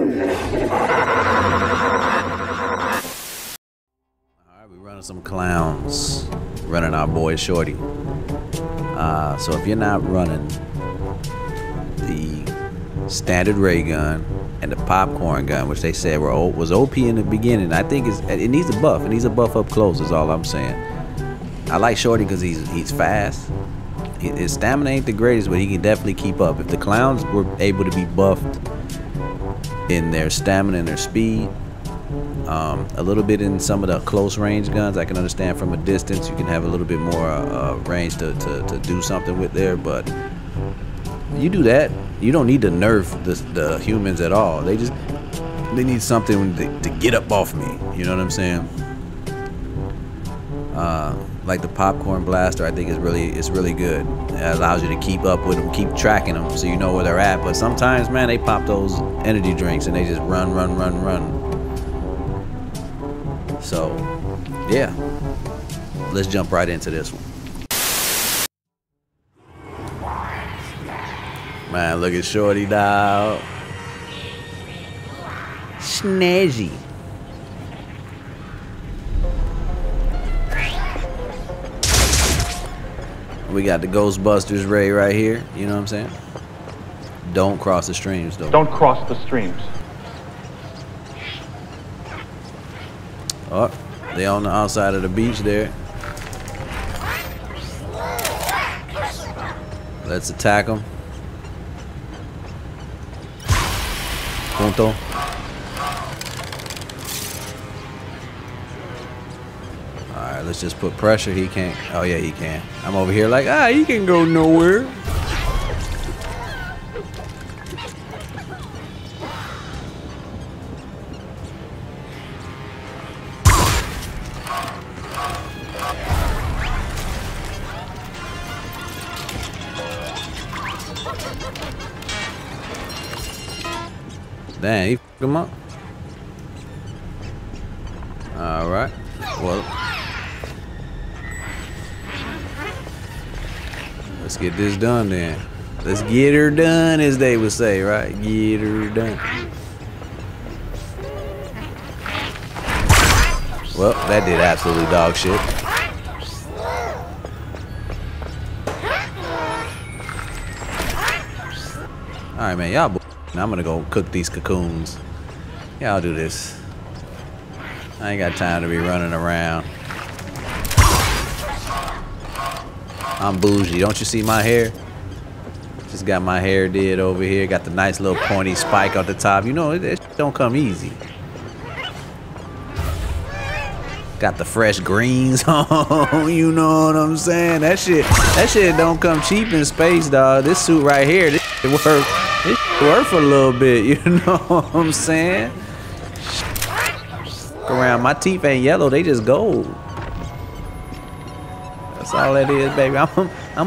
Alright, we running some clowns. Running our boy Shorty. So if you're not running the standard ray gun and the popcorn gun, which they said was OP in the beginning, I think it needs a buff. It needs a buff up close is all I'm saying. I like Shorty because he's fast. His stamina ain't the greatest, but he can definitely keep up. If the clowns were able to be buffed in their stamina and their speed, a little bit in some of the close range guns, I can understand from a distance you can have a little bit more range to do something with there, but you do that, you don't need to nerf the humans at all. They need something to get up off me, you know what I'm saying? Like the popcorn blaster, I think it's really good. It allows you to keep up with them, keep tracking them, so you know where they're at. But sometimes, man, they pop those energy drinks and they just run. So, yeah, let's jump right into this one. Man, look at Shorty dog, snazzy. We got the Ghostbusters Ray right here, you know what I'm saying? Don't cross the streams, though. Don't cross the streams. Oh, they on the outside of the beach there. Let's attack them. Punto. Let's just put pressure. He can't. Oh yeah, he can. I'm over here like, he can go nowhere. Dang, he f***ed him up. All right. Well. Let's get this done then. Let's get her done, as they would say, right? Get her done. Well, that did absolutely dog shit. Alright, man, y'all I'm gonna go cook these cocoons. Y'all do this. I ain't got time to be running around. I'm bougie, don't you see my hair? Just got my hair did over here, got the nice little pointy spike on the top. You know, it don't come easy. Got the fresh greens on, you know what I'm saying? That shit don't come cheap in space, dog. This suit right here, this shit worth a little bit, you know what I'm saying? Look around, my teeth ain't yellow, they just gold. That's all that is, baby. I'm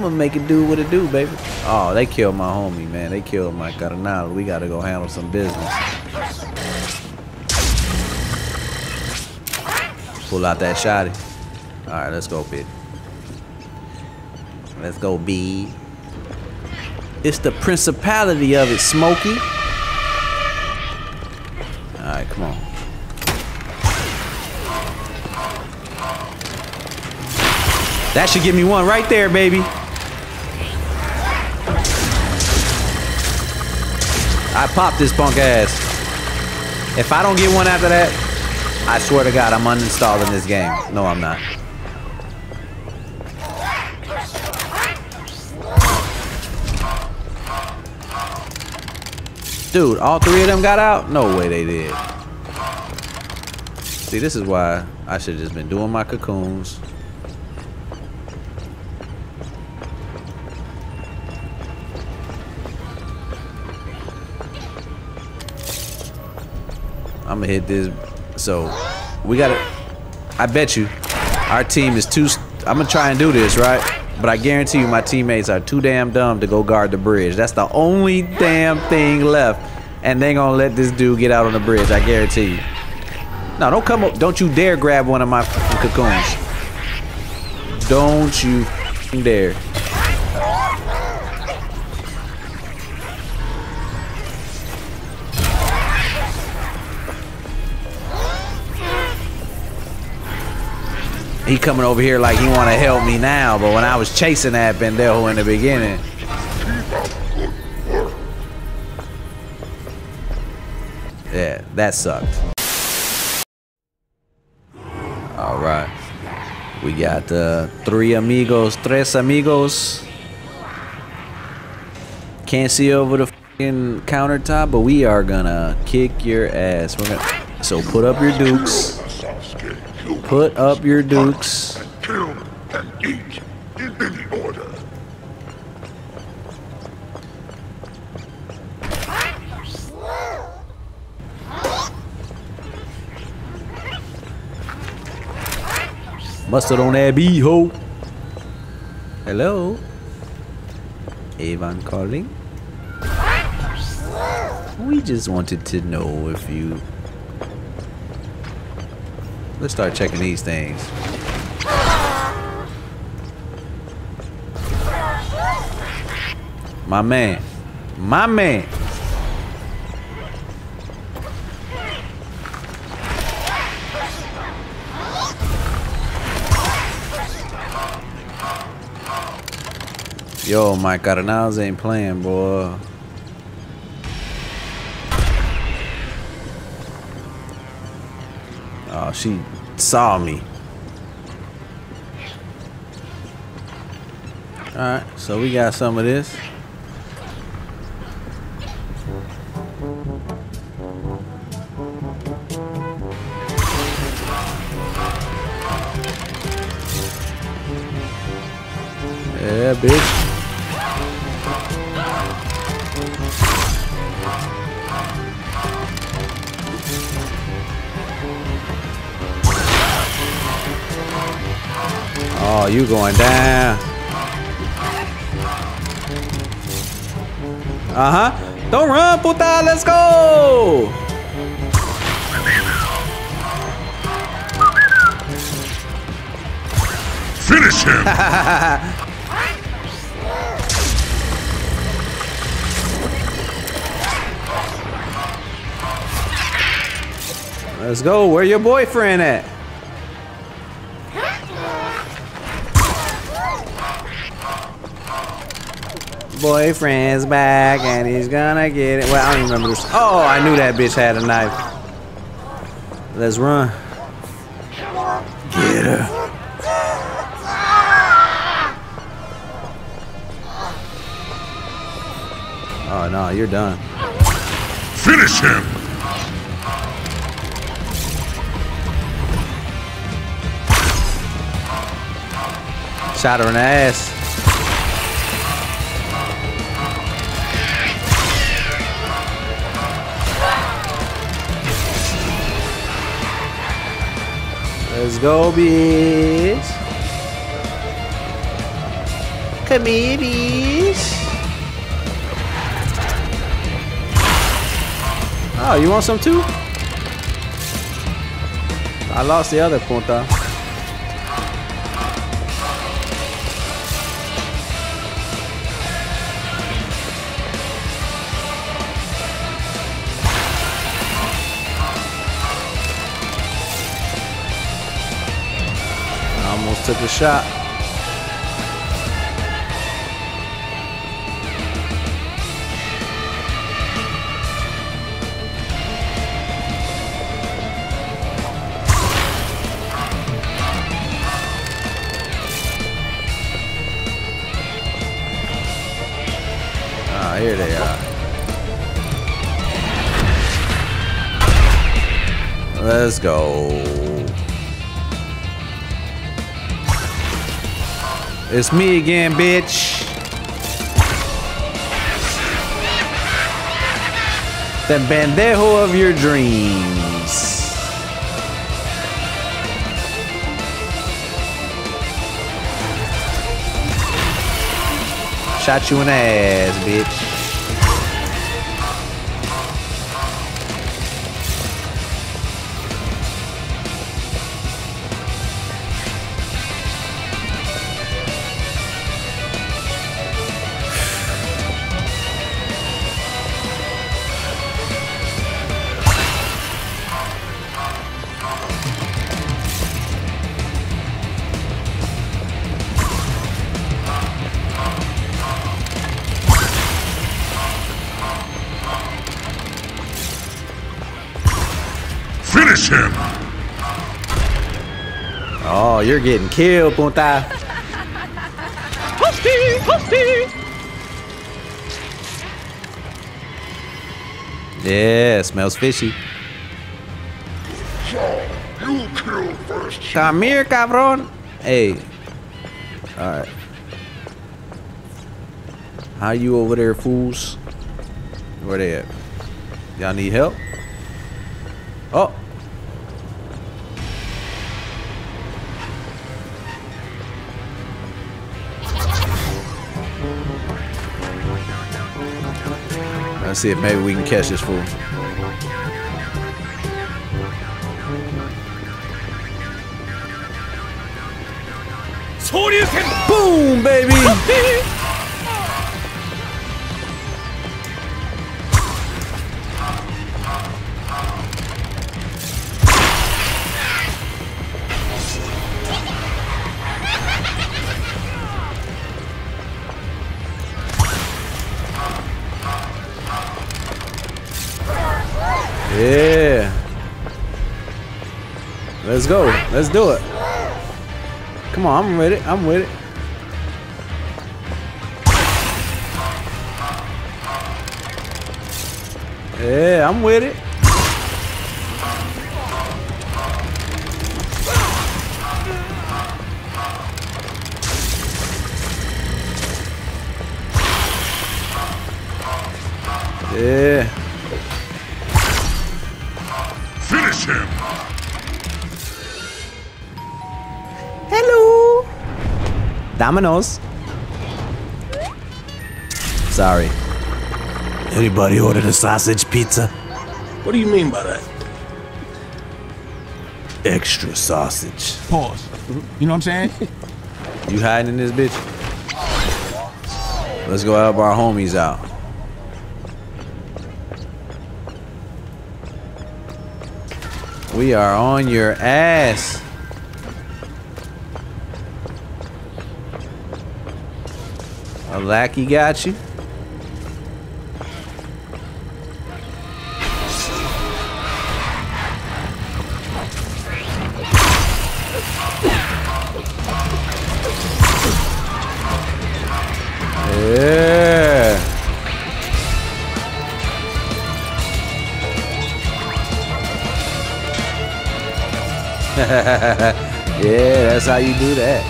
gonna make it do what it do, baby. Oh, they killed my homie, man. They killed my carnal. We gotta go handle some business. Pull out that shotty. All right, let's go, bitch. Let's go, B. It's the principality of it, Smokey. All right, come on. That should give me one right there, baby. I popped this punk ass. If I don't get one after that, I swear to God, I'm uninstalling this game. No, I'm not. Dude, all three of them got out? No way they did. See, this is why I should have just been doing my cocoons. I'm gonna hit this. So we gotta, I bet you our team is too, I'm gonna try and do this right, but I guarantee you my teammates are too damn dumb to go guard the bridge. That's the only damn thing left, and they gonna let this dude get out on the bridge, I guarantee you. No, don't come up, don't you dare grab one of my cocoons. Don't you dare. He coming over here like he want to help me now, but when I was chasing that pendejo in the beginning. Yeah, that sucked. All right. We got the tres amigos. Can't see over the fucking countertop, but we are gonna kick your ass. We're gonna, so put up your dukes. Put up your dukes. Kill and eat in any order. Mustard on that bee-hole. Hello. Avon calling. We just wanted to know if you... Let's start checking these things. My man. My man. Yo, my carnals ain't playing, boy. Oh, she saw me. Alright, so we got some of this. Yeah, bitch. Oh, you going down. Uh-huh. Don't run, puta. Let's go. Finish him. Let's go. Where your boyfriend at? Boyfriend's back and he's gonna get it. Well, I don't even remember this. Oh, I knew that bitch had a knife. Let's run. Get her. Oh no, you're done. Finish him. Shot her in the ass. Let's go, bitch. Come here, bitch. Oh, you want some too? I lost the other punta. Took a shot. Ah, here they are. Let's go. It's me again, bitch. The bandejo of your dreams. Shot you in the ass, bitch. Finish him! Oh, you're getting killed, Punta. Hosty, hosty. Yeah, smells fishy. So, you kill first. Come here, cabron. Hey. Alright. How you over there, fools? Where they at? Y'all need help? Oh. Let's see if maybe we can catch this fool. Boom, baby! Yeah. Let's go. Let's do it. Come on, I'm with it. I'm with it. Yeah, I'm with it. Yeah. Finish him. Hello. Dominoes. Sorry. Anybody ordered a sausage pizza? What do you mean by that? Extra sausage. Pause. You know what I'm saying? You hiding in this bitch? Let's go help our homies out. We are on your ass. A lackey got you. Yeah. Yeah, that's how you do that.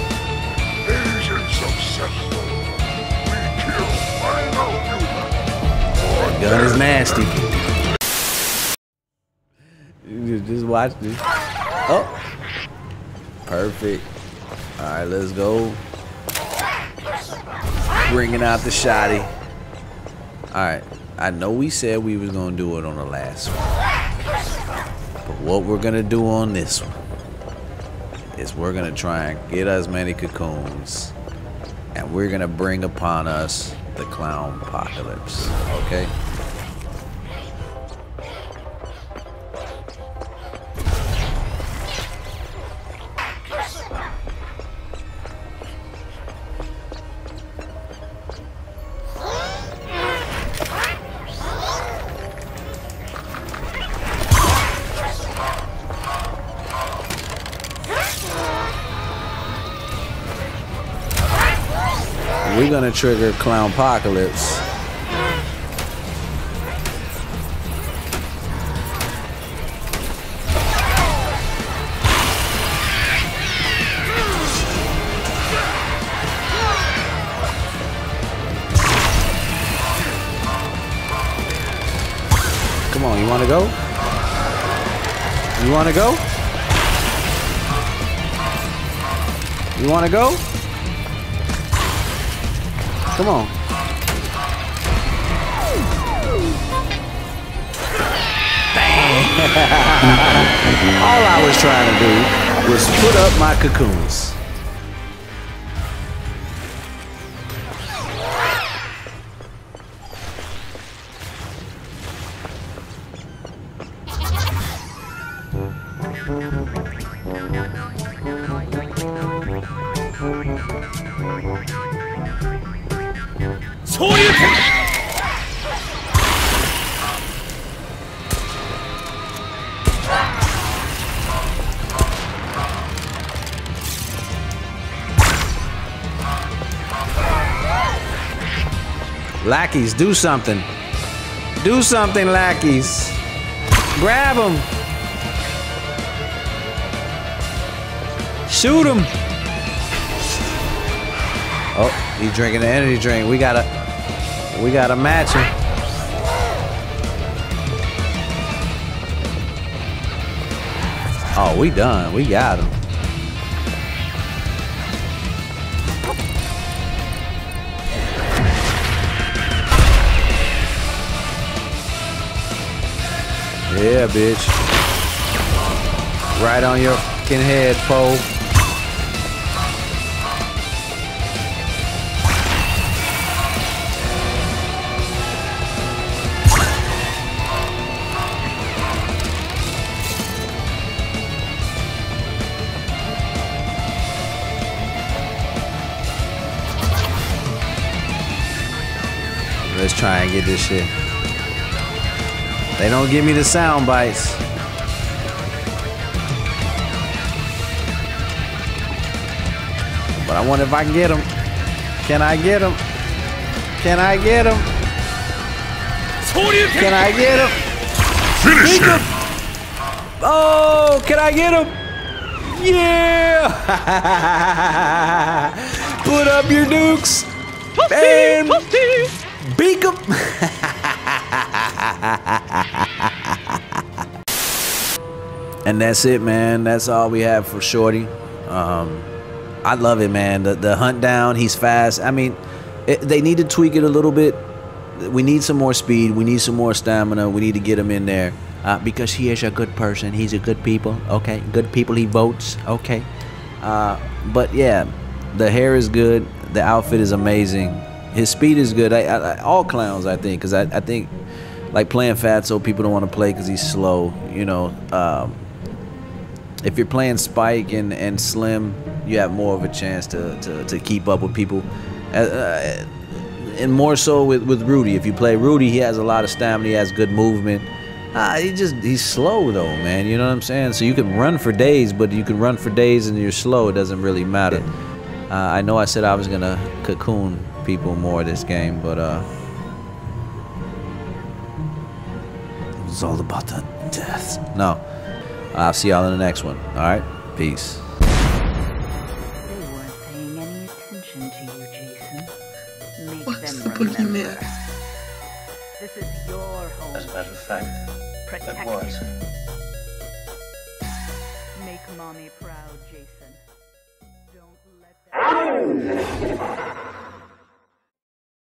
That gun is nasty. You just watch this. Oh, perfect. All right, let's go. Bringing out the shotty. Alright, I know we said we was gonna do it on the last one, but what we're gonna do on this one is we're gonna try and get as many cocoons, and we're gonna bring upon us the clown apocalypse. Okay? We're gonna trigger clown apocalypse. Come on, you wanna go? You wanna go? You wanna go? Come on. Bang. All I was trying to do was put up my cocoons. Lackeys, do something. Do something, lackeys. Grab him. Shoot him. Oh, he's drinking the energy drink. We gotta match him. Oh, we done. We got him. Yeah, bitch. Right on your fucking head, Poe. Let's try and get this shit. They don't give me the sound bites. But I wonder if I can get them. Can I get them? Can I get them? Can I get them? Finish him! Oh, can I get him? Yeah! Put up your nukes! And beak him! And that's it, man. That's all we have for Shorty. I love it, man. The hunt down, he's fast. I mean, they need to tweak it a little bit. We need some more speed. We need some more stamina. We need to get him in there because he is a good person. He's a good people. Okay, good people. He votes. Okay, but yeah, the hair is good. The outfit is amazing. His speed is good. All clowns, I think, because I think like playing Fatso, people don't want to play because he's slow. You know, if you're playing Spike and Slim, you have more of a chance to keep up with people, and more so with Rudy. If you play Rudy, he has a lot of stamina. He has good movement. He's slow though, man. You know what I'm saying? So you can run for days, but you can run for days and you're slow. It doesn't really matter. I know I said I was gonna cocoon people more this game, but it was all about the death. No, I'll see y'all in the next one. All right, peace. They weren't paying any attention to you, Jason. Make them remember. This is your home. As a matter of fact, protect it was. Make mommy proud, Jason. Don't let that